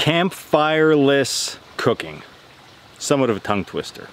Campfireless cooking. Somewhat of a tongue twister.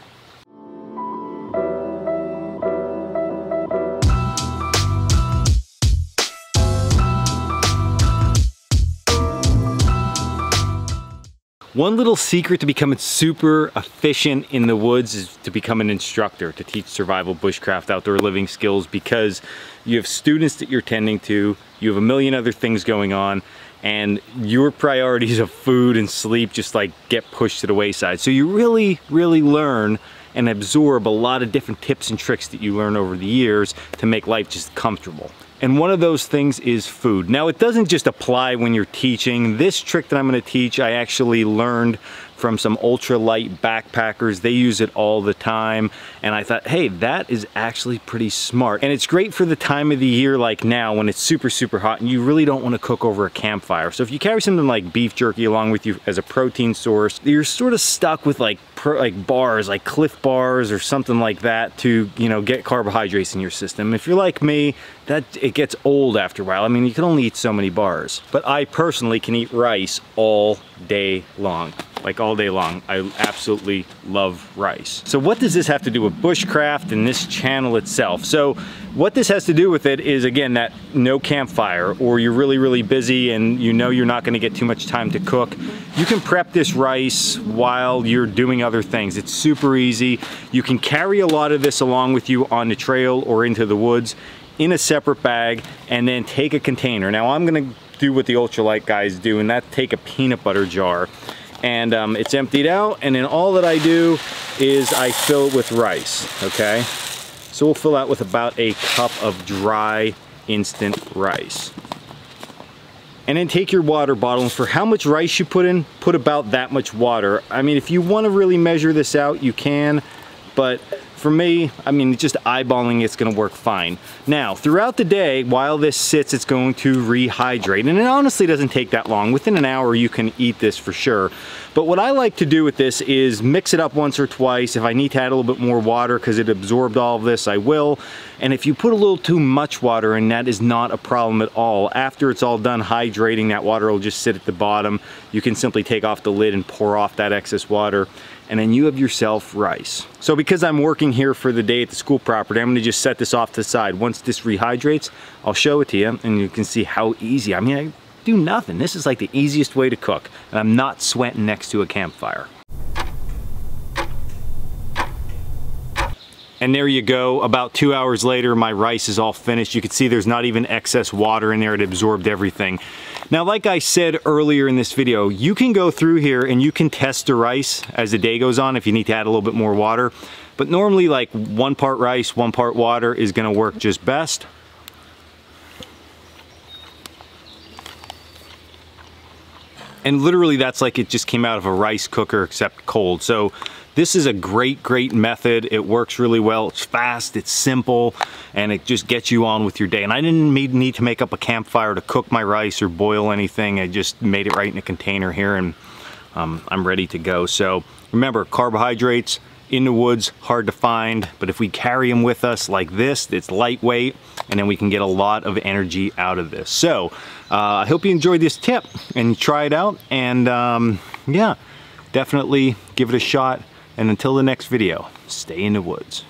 One little secret to becoming super efficient in the woods is to become an instructor, to teach survival, bushcraft, outdoor living skills, because you have students that you're tending to, you have a million other things going on, and your priorities of food and sleep just like get pushed to the wayside. So you really, really learn and absorb a lot of different tips and tricks that you learn over the years to make life just comfortable. And one of those things is food. Now, it doesn't just apply when you're teaching. This trick that I'm gonna teach, I actually learned from some ultralight backpackers. They use it all the time. And I thought, hey, that is actually pretty smart. And it's great for the time of the year like now when it's super, super hot and you really don't wanna cook over a campfire. So if you carry something like beef jerky along with you as a protein source, you're sort of stuck with bars, like Cliff Bars or something like that to, you know, get carbohydrates in your system. If you're like me, that it gets old after a while. I mean, you can only eat so many bars. But I personally can eat rice all day long. Like all day long. I absolutely love rice. So what does this have to do with bushcraft and this channel itself? So what this has to do with it is, again, that no campfire, or you're really, really busy and you know you're not gonna get too much time to cook. You can prep this rice while you're doing other things. It's super easy. You can carry a lot of this along with you on the trail or into the woods in a separate bag, and then take a container. Now I'm gonna do what the ultralight guys do, and that take a peanut butter jar. And it's emptied out, and then all that I do is I fill it with rice, okay? So we'll fill out with about a cup of dry instant rice. And then take your water bottle, and for how much rice you put in, put about that much water. I mean, if you want to really measure this out, you can, but for me, I mean, just eyeballing it's gonna work fine. Now, throughout the day, while this sits, it's going to rehydrate, and it honestly doesn't take that long. Within an hour, you can eat this for sure. But what I like to do with this is mix it up once or twice. If I need to add a little bit more water because it absorbed all of this, I will. And if you put a little too much water in, that is not a problem at all. After it's all done hydrating, that water will just sit at the bottom. You can simply take off the lid and pour off that excess water, and then you have yourself rice. So because I'm working here for the day at the school property, I'm gonna just set this off to the side. Once this rehydrates, I'll show it to you, and you can see how easy. I mean, I do nothing. This is like the easiest way to cook, and I'm not sweating next to a campfire. And there you go. About 2 hours later, my rice is all finished. You can see there's not even excess water in there. It absorbed everything. Now, like I said earlier in this video, you can go through here and you can test the rice as the day goes on if you need to add a little bit more water. But normally, like, 1 part rice, 1 part water is gonna work just best. And literally, that's like it just came out of a rice cooker, except cold. So this is a great, great method. It works really well. It's fast, it's simple, and it just gets you on with your day. And I didn't need to make up a campfire to cook my rice or boil anything. I just made it right in a container here, and I'm ready to go. So remember, carbohydrates in the woods, hard to find, but if we carry them with us like this, it's lightweight, and then we can get a lot of energy out of this. So I hope you enjoyed this tip and try it out, and yeah, definitely give it a shot. And until the next video, stay in the woods.